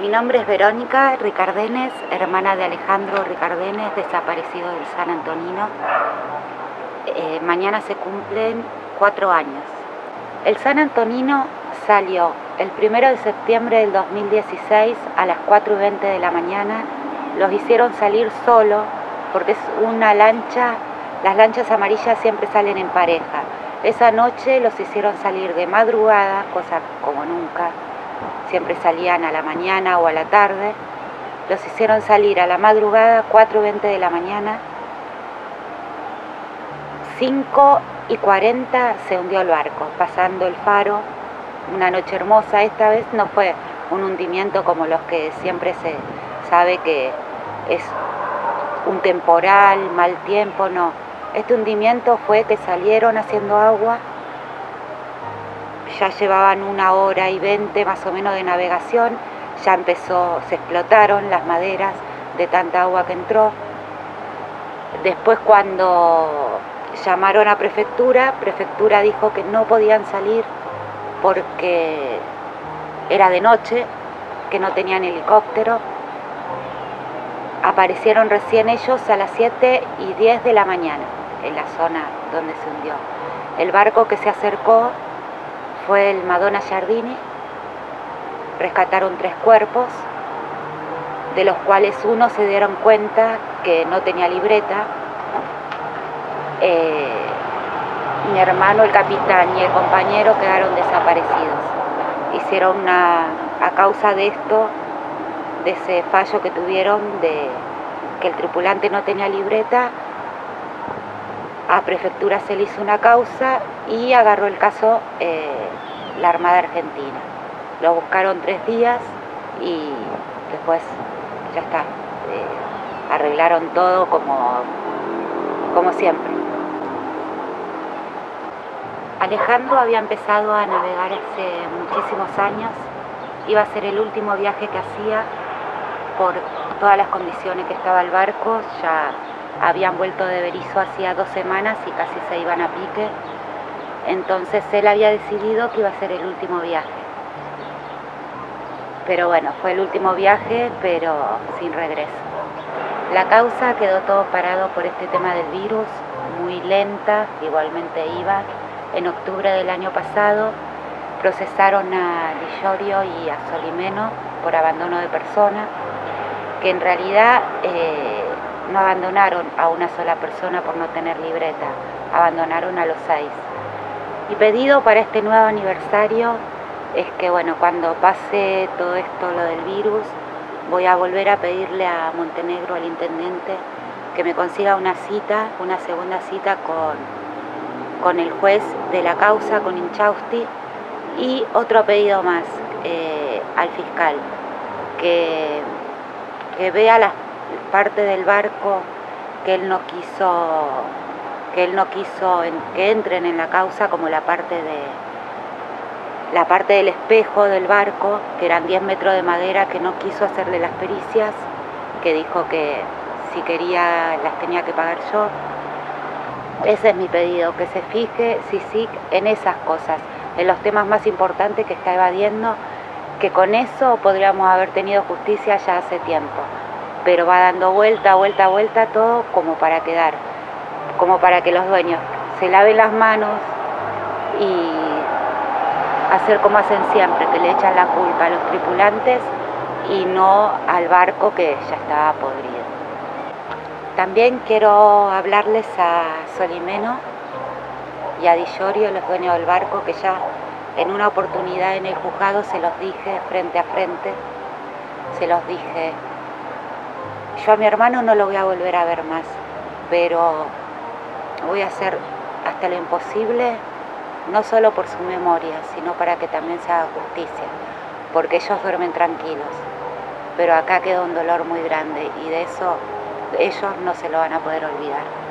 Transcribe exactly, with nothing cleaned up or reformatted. Mi nombre es Verónica Ricárdenes, hermana de Alejandro Ricárdenes, desaparecido del San Antonino. Eh, mañana se cumplen cuatro años. El San Antonino salió el primero de septiembre del dos mil dieciséis a las cuatro y veinte de la mañana. Los hicieron salir solo porque es una lancha, las lanchas amarillas siempre salen en pareja. Esa noche los hicieron salir de madrugada, cosa como nunca. Siempre salían a la mañana o a la tarde. Los hicieron salir a la madrugada, cuatro y veinte de la mañana. cinco y cuarenta se hundió el barco, pasando el faro. Una noche hermosa. Esta vez no fue un hundimiento como los que siempre se sabe que es un temporal, mal tiempo, no. Este hundimiento fue que salieron haciendo agua. Ya llevaban una hora y veinte más o menos de navegación, ya empezó, se explotaron las maderas de tanta agua que entró. Después, cuando llamaron a prefectura, prefectura dijo que no podían salir porque era de noche, que no tenían helicóptero. Aparecieron recién ellos a las siete y diez de la mañana en la zona donde se hundió. El barco que se acercó fue el Madonna Giardini. Rescataron tres cuerpos, de los cuales uno se dieron cuenta que no tenía libreta. Eh, mi hermano, el capitán y el compañero quedaron desaparecidos. Hicieron una, a causa de esto, de ese fallo que tuvieron de que el tripulante no tenía libreta, a prefectura se le hizo una causa y agarró el caso eh, la Armada Argentina. Lo buscaron tres días y después ya está. Eh, arreglaron todo como, como siempre. Alejandro había empezado a navegar hace muchísimos años. Iba a ser el último viaje que hacía por todas las condiciones que estaba el barco. Ya habían vuelto de Berisso hacía dos semanas y casi se iban a pique. Entonces él había decidido que iba a ser el último viaje. Pero bueno, fue el último viaje, pero sin regreso. La causa quedó todo parado por este tema del virus, muy lenta, igualmente iba. En octubre del año pasado procesaron a Lillorio y a Solimeno por abandono de persona, que en realidad... Eh, No abandonaron a una sola persona por no tener libreta, abandonaron a los seis. Y pedido para este nuevo aniversario es que, bueno, cuando pase todo esto, lo del virus, voy a volver a pedirle a Montenegro, al intendente, que me consiga una cita, una segunda cita con, con el juez de la causa, con Inchausti, y otro pedido más eh, al fiscal, que, que vea las parte del barco que él no quiso que él no quiso en, que entren en la causa, como la parte de la parte del espejo del barco, que eran diez metros de madera, que no quiso hacerle las pericias, que dijo que si quería las tenía que pagar yo. Ese es mi pedido, que se fije sí sí en esas cosas, en los temas más importantes que está evadiendo, que con eso podríamos haber tenido justicia ya hace tiempo. Pero va dando vuelta, vuelta, vuelta todo, como para quedar, como para que los dueños se laven las manos y hacer como hacen siempre, que le echan la culpa a los tripulantes y no al barco, que ya estaba podrido. También quiero hablarles a Solimeno y a Di Iorio, los dueños del barco, que ya en una oportunidad en el juzgado se los dije frente a frente, se los dije. Yo a mi hermano no lo voy a volver a ver más, pero voy a hacer hasta lo imposible, no solo por su memoria, sino para que también se haga justicia, porque ellos duermen tranquilos. Pero acá queda un dolor muy grande y de eso ellos no se lo van a poder olvidar.